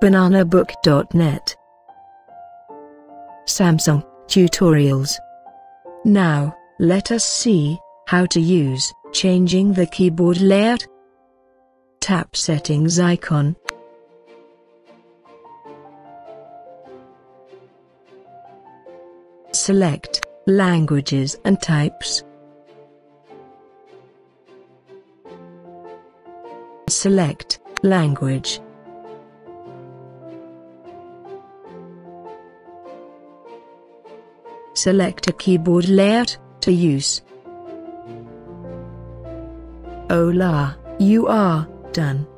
Bananabook.net. Samsung tutorials. Now, let us see how to use changing the keyboard layout. Tap settings icon. Select languages and types. Select language. Select a keyboard layout to use. Hola, you are done.